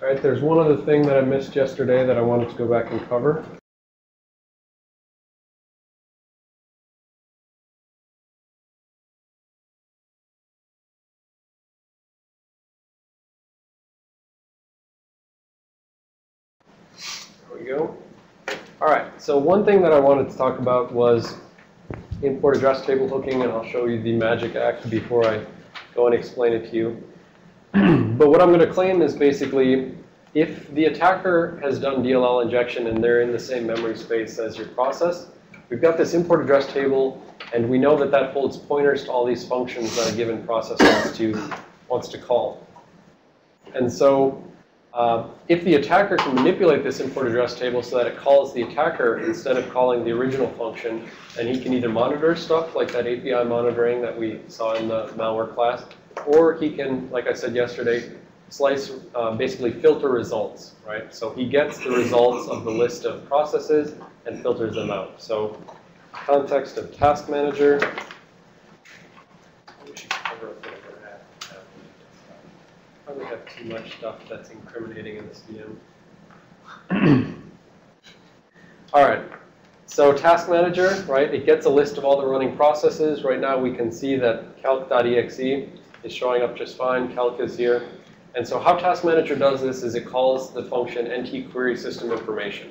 All right, there's one other thing that I missed yesterday that I wanted to go back and cover. There we go. All right, so one thing that I wanted to talk about was import address table hooking, and I'll show you the magic act before I go and explain it to you. But what I'm going to claim is basically if the attacker has done DLL injection and they're in the same memory space as your process, we've got this import address table, and we know that that holds pointers to all these functions that a given process wants to call. And so if the attacker can manipulate this import address table so that it calls the attacker instead of calling the original function, then he can either monitor stuff like that API monitoring that we saw in the malware class, or he can, like I said yesterday, slice, basically filter results, right? So he gets the results of the list of processes and filters them out. So context of task manager. We should cover a bit of that. Probably have too much stuff that's incriminating in this VM. All right. So task manager, right? It gets a list of all the running processes. Right now we can see that calc.exe is showing up just fine. Calc is here. And so how Task Manager does this is it calls the function NT Query System Information.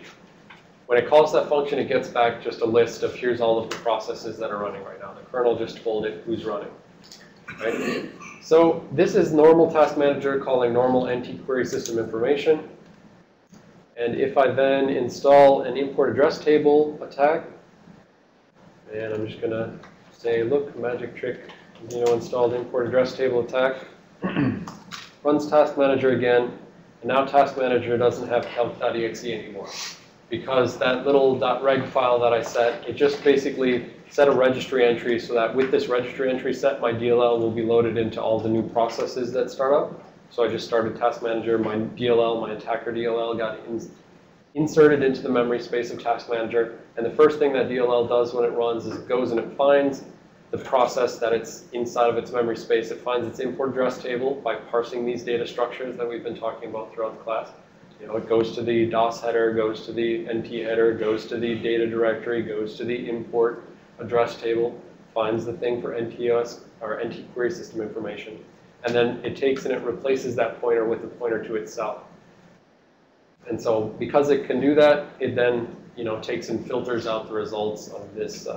When it calls that function, it gets back just a list of here's all of the processes that are running right now. The kernel just told it who's running, right? So this is normal Task Manager calling normal NT Query System Information. And if I then install an import address table attack, and I'm just going to say, look, magic trick, you know, installed import address table attack, runs task manager again, and now task manager doesn't have calc.exe anymore because that little .reg file that I set, it just basically set a registry entry so that with this registry entry set, my DLL will be loaded into all the new processes that start up. So I just started task manager, my DLL, my attacker DLL got inserted into the memory space of task manager, and the first thing that DLL does when it runs is it goes and it finds the process that it's inside of its memory space. It finds its import address table by parsing these data structures that we've been talking about throughout the class. You know, it goes to the DOS header, goes to the NT header, goes to the data directory, goes to the import address table, finds the thing for NTOS or NT query system information, and then it takes and it replaces that pointer with a pointer to itself. And so because it can do that, it then, you know, takes and filters out the results of this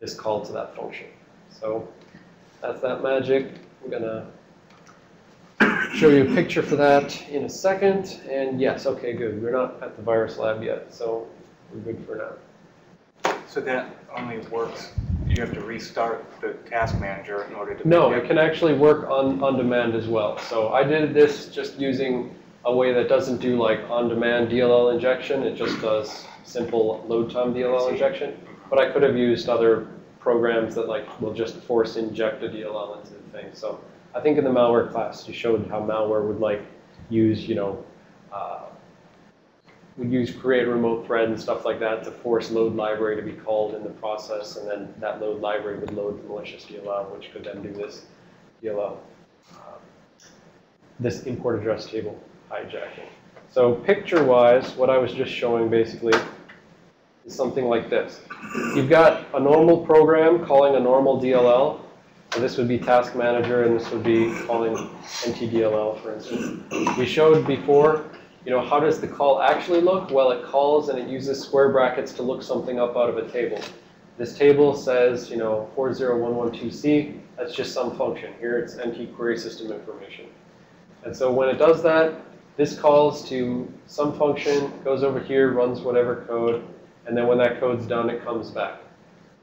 this call to that function. So that's that magic. I'm going to show you a picture for that in a second. And yes, okay, good. We're not at the virus lab yet, so we're good for now. So that only works, you have to restart the task manager in order to... No, it can actually work on demand as well. So I did this just using a way that doesn't do like on-demand DLL injection. It just does simple load-time DLL injection. But I could have used other programs that like will just force inject a DLL into the thing. So I think in the malware class, you showed how malware would like use, you know, would use create a remote thread and stuff like that to force load library to be called in the process, and then that load library would load the malicious DLL, which could then do this DLL, this import address table hijacking. So picture-wise, what I was just showing basically is something like this. You've got a normal program calling a normal DLL. So this would be task manager, and this would be calling NTDLL, for instance. We showed before, you know, how does the call actually look? Well, it calls and it uses square brackets to look something up out of a table. This table says, you know, 40112C. That's just some function. Here it's NT query system information. And so when it does that, this calls to some function, goes over here, runs whatever code, and then when that code's done, it comes back.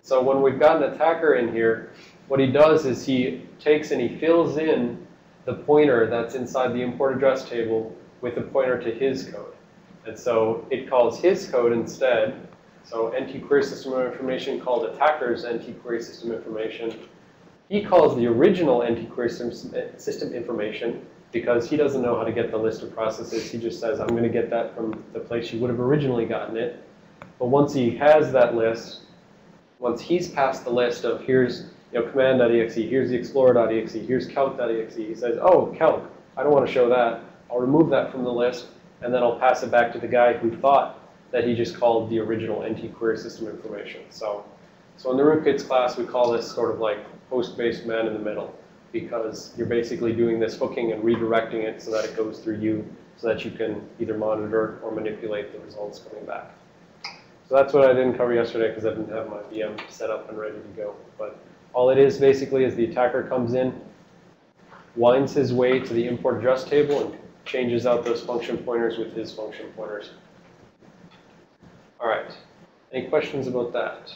So when we've got an attacker in here, what he does is he takes and he fills in the pointer that's inside the import address table with a pointer to his code. And so it calls his code instead. So NT query system information called attackers NT query system information. He calls the original NT query system information because he doesn't know how to get the list of processes. He just says, I'm going to get that from the place you would have originally gotten it. But once he has that list, once he's passed the list of here's, you know, command.exe, here's the explorer.exe, here's calc.exe, he says, oh, calc, I don't want to show that. I'll remove that from the list, and then I'll pass it back to the guy who thought that he just called the original NT Query System Information. So in the rootkits class, we call this sort of like host-based man in the middle, because you're basically doing this hooking and redirecting it so that it goes through you, so that you can either monitor or manipulate the results coming back. So that's what I didn't cover yesterday because I didn't have my VM set up and ready to go. But all it is basically is the attacker comes in, winds his way to the import address table, and changes out those function pointers with his function pointers. All right. Any questions about that?